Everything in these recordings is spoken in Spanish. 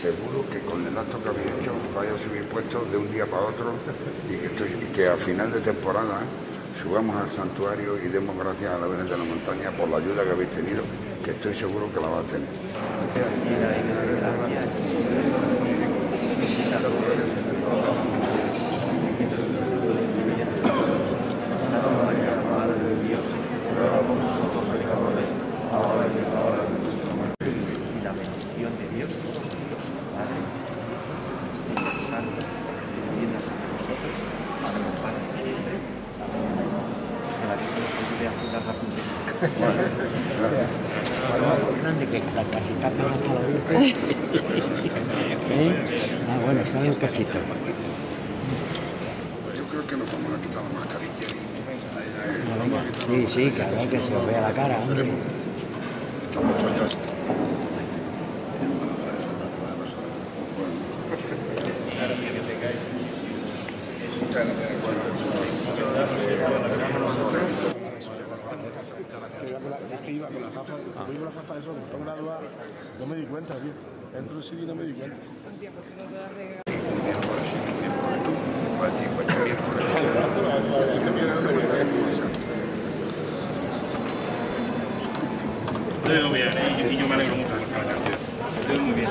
Seguro que con el acto que habéis hecho vaya a subir puestos de un día para otro y que a final de temporada subamos al santuario y demos gracias a la Virgen de la Montaña por la ayuda que habéis tenido, que estoy seguro que la va a tener. Yo creo que nos vamos a quitar la mascarilla. Sí, sí, claro, que se os vea la cara. No me di cuenta, tío. Entro en civil y no me di cuenta. Muy bien, y yo me alegro mucho de la Castilla. Muy bien.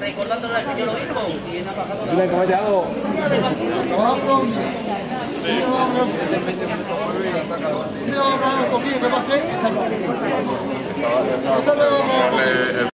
Recordando al señor obispo. Dile, caballero. Sí.